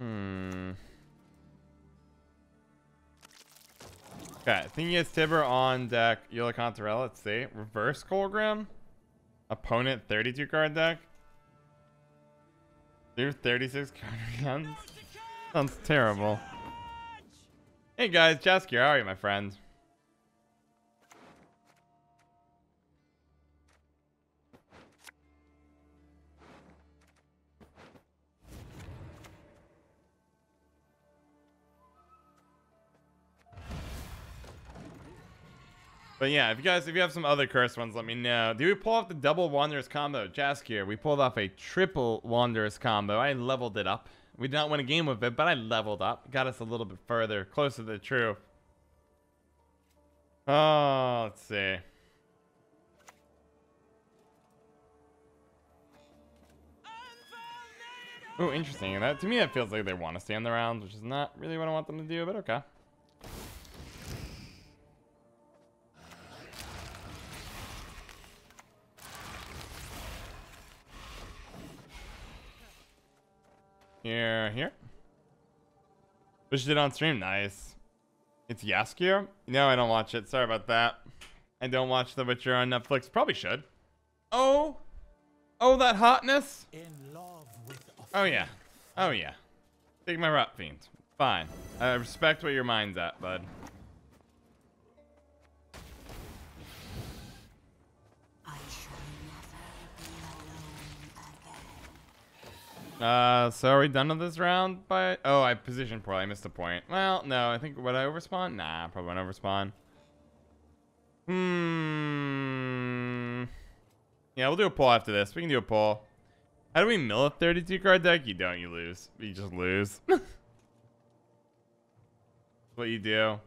Okay, I think he has Tibor on deck. Yola Contarella, let's see. Reverse Colgrim. Opponent 32 card deck. Do 36 card rounds. Sounds terrible. Hey guys, Jaskier, how are you, my friend? But yeah, if you have some other cursed ones, let me know. Did we pull off the double Wanderers combo? Jaskier, we pulled off a triple Wanderers combo. I leveled it up. We did not win a game with it, but I leveled up. Got us a little bit further, closer to the truth. Oh, let's see. Oh, interesting. And that, to me, that feels like they want to stay in the rounds, which is not really what I want them to do, but okay. Here. Wish you did on stream. Nice. It's Jaskier? No, I don't watch it. Sorry about that. I don't watch The Witcher on Netflix. Probably should. Oh. Oh, that hotness. Oh, yeah. Oh, yeah. Take my Rot Fiend. Fine. I respect what your mind's at, bud. So are we done with this round? But oh, I positioned poorly. I missed a point. Well, no, I think would I overspawn? Nah, probably won't overspawn. Yeah, we'll do a poll after this. We can do a poll. How do we mill a 32 card deck? You don't. You lose. You just lose. That's what you do.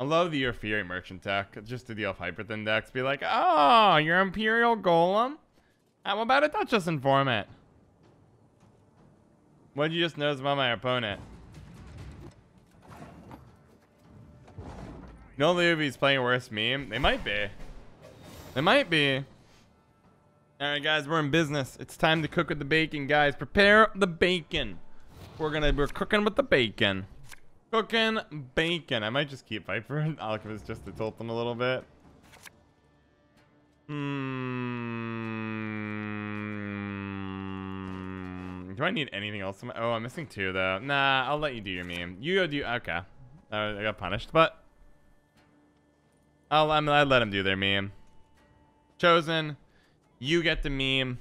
I love the Your Fury merchant deck, just to deal with hyper thin decks. Be like, oh, your Imperial Golem? How about a Duchess Informant? What'd you just notice about my opponent? No Luby's playing worse meme. They might be. They might be. Alright guys, we're in business. It's time to cook with the bacon, guys. Prepare the bacon. We're cooking with the bacon. Cooking bacon. I might just keep Viper and Alchemist just to tilt them a little bit. Do I need anything else? Oh, I'm missing two though. Nah, I'll let you do your meme. You go do. Okay. I got punished, but I let them do their meme. Chosen. You get the meme.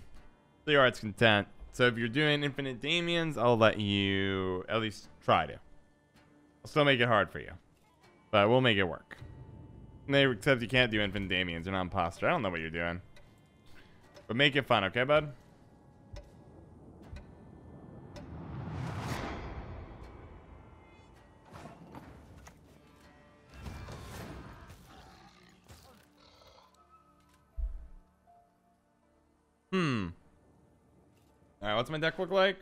Your heart's content. So if you're doing Infinite Damians, I'll let you at least try to. Still make it hard for you, but we'll make it work. Except you can't do Infant Damians. You're not imposter. I don't know what you're doing, but make it fun, okay, bud? All right, what's my deck look like?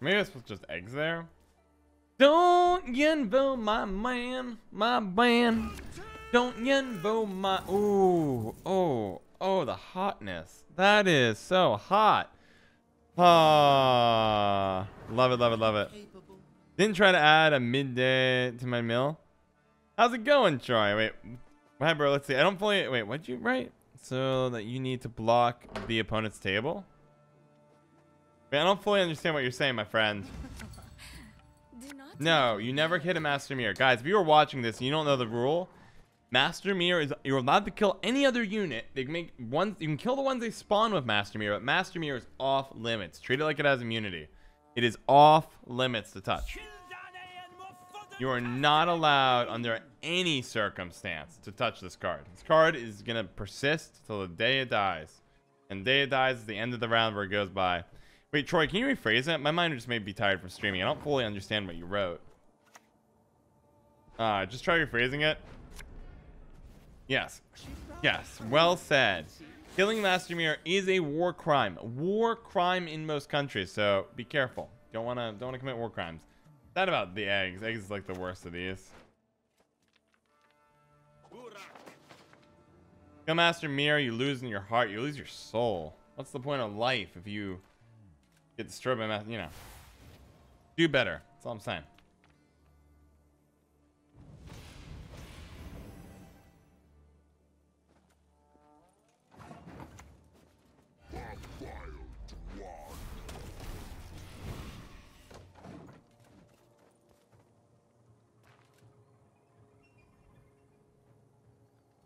Maybe I should just eggs there. Don't Yenvo my man, my man. Don't Yenvo my. Ooh, oh, the hotness. That is so hot. Ah, love it, love it, love it. Didn't try to add a midday to my meal. How's it going, Troy? Wait, hi, bro. Let's see. I don't fully. Wait, what'd you write? So that you need to block the opponent's table. I don't fully understand what you're saying, my friend. No, you never hit a Master Mirror. Guys, if you are watching this and you don't know the rule, Master Mirror is you're allowed to kill any other unit. They can make ones, you can kill the ones they spawn with Master Mirror, but Master Mirror is off limits. Treat it like it has immunity. It is off limits to touch. You are not allowed under any circumstance to touch this card. This card is gonna persist till the day it dies. And the day it dies is the end of the round where it goes by. Wait, Troy, can you rephrase it? My mind just may be tired from streaming. I don't fully understand what you wrote. Just try rephrasing it. Yes. Yes. Well said. Killing Master Mirror is a war crime. War crime in most countries, so be careful. Don't wanna commit war crimes. That about the eggs. Eggs is like the worst of these. Go Master Mirror, you lose in your heart, you lose your soul. What's the point of life if you get disturbed by Master, you know. Do better, that's all I'm saying.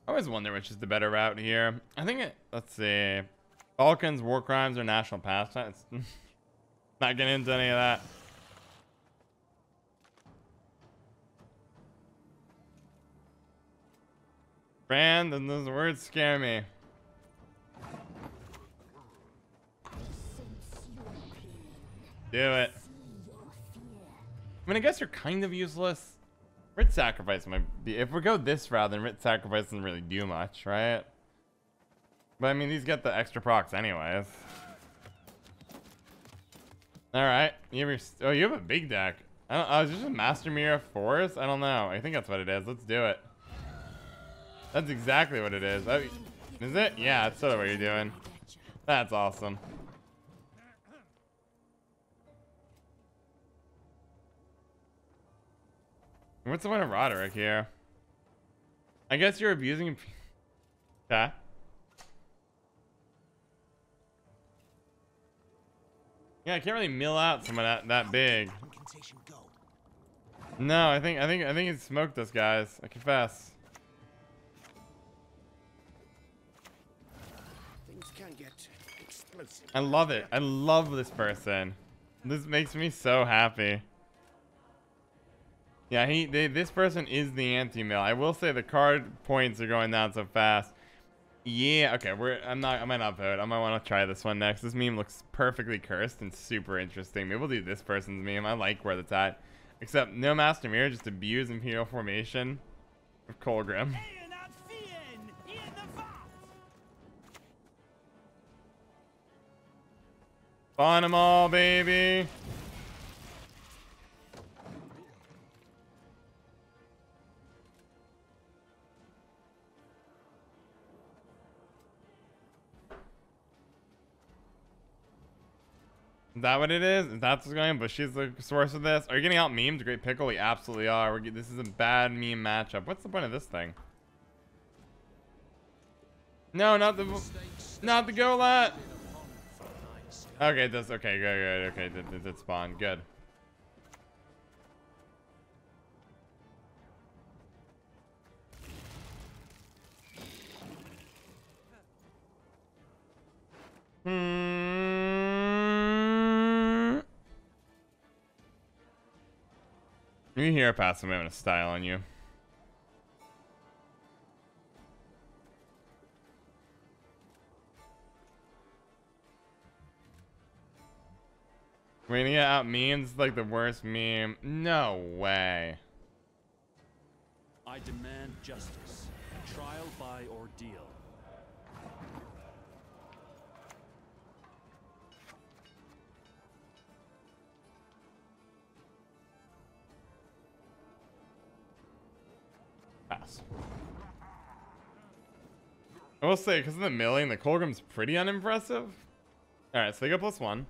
I always wonder which is the better route here. I think it, let's see. Falcons, war crimes, or national pastime. It's not getting into any of that. Brand and those words scare me. Do it. I mean, I guess you're kind of useless. Rit Sacrifice might be, if we go this route, then Rit Sacrifice doesn't really do much, right? But I mean, these get the extra procs anyways. Alright, you have your, oh, you have a big deck. I don't, oh, is this a Master Mirror Force? I don't know. I think that's what it is. Let's do it. That's exactly what it is. Oh, is it? Yeah, that's sort of what you're doing. That's awesome. What's the point of Roderick here? I guess you're abusing him. Okay. Yeah, I can't really mill out someone that big. No, I think he smoked us, guys. I confess. Things can get explosive. I love it. I love this person. This makes me so happy. Yeah, this person is the anti-mill. I will say the card points are going down so fast. Yeah, okay, I might not vote. I might want to try this one next. This meme looks perfectly cursed and super interesting. Maybe we'll do this person's meme. I like where it's at. Except no Master Mirror, just abuse Imperial Formation of Colgrim. Spawn them all, baby. Is that what it is? Is that what's going on? But she's the source of this. Are you getting out memes? Great pickle. We absolutely are. This is a bad meme matchup. What's the point of this thing? No, not the Golat. Okay, that's okay. Good. Okay, did spawn. Good. You hear a passive movement of style on you. We're gonna get out memes like the worst meme. No way. I demand justice. Trial by ordeal. Pass. I will say, because of the milling, the Colgrim's pretty unimpressive. Alright, so they go +1.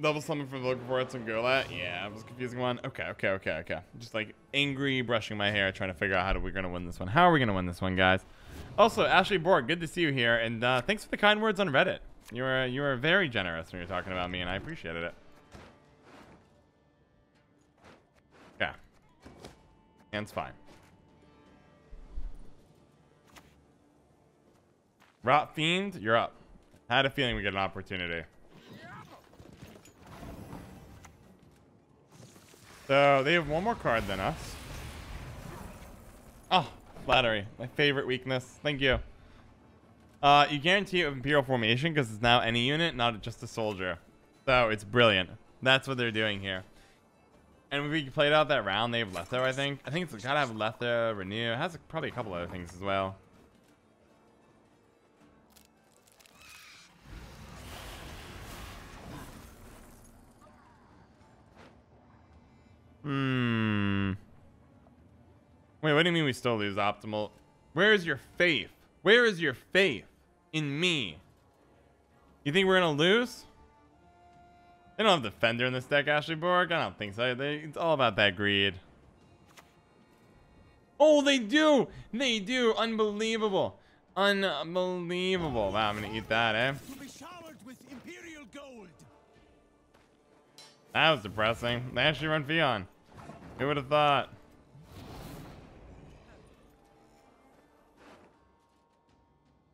Double summon from the local forts and Golat. Yeah, I was a confusing one. Okay. Just like angry brushing my hair, trying to figure out how we're going to win this one. How are we going to win this one, guys? Also, Ashley Borg, good to see you here. And thanks for the kind words on Reddit. You were very generous when you were talking about me, and I appreciated it. It's fine. Rot Fiend, you're up. I had a feeling we get an opportunity. So they have one more card than us. Oh, Flattery, my favorite weakness. Thank you. You guarantee it with Imperial Formation because it's now any unit, not just a soldier. So it's brilliant. That's what they're doing here. And we played out that round, they have Letho, I think. I think it's gotta have Letho, Renew. It has probably a couple other things as well. Wait, what do you mean we still lose optimal? Where is your faith? Where is your faith in me? You think we're going to lose? They don't have Defender in this deck, Ashley Borg. I don't think so. It's all about that greed. Oh, they do. They do. Unbelievable. Unbelievable. Wow, I'm going to eat that, eh? You'll be showered with Imperial gold. That was depressing. They actually run Fionn. Who would have thought?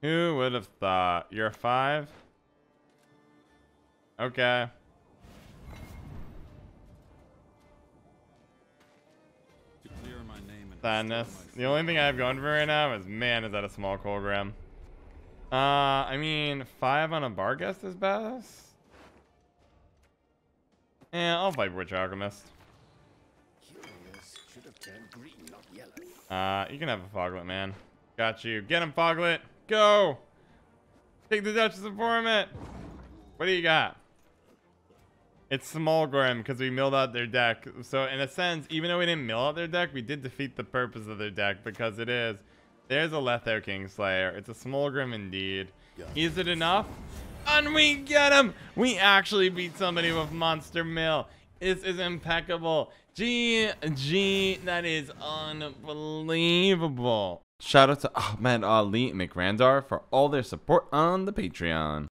Who would have thought? You're a 5? Okay. Sadness. The only thing I have going for me right now is, man, is that a small Colgrim. I mean, 5 on a Barghest is best. Yeah, I'll Viper Witch Alchemist. You can have a foglet, man. Got you. Get him, foglet. Go. Take the Duchess informant. What do you got? It's small Grim because we milled out their deck. So in a sense, even though we didn't mill out their deck, we did defeat the purpose of their deck because it is. There's a Letho King Slayer. It's a small Grim indeed. Is it enough? And we get him. We actually beat somebody with Monster Mill. This is impeccable. GG. That is unbelievable. Shout out to Ahmed Ali and McRandar for all their support on the Patreon.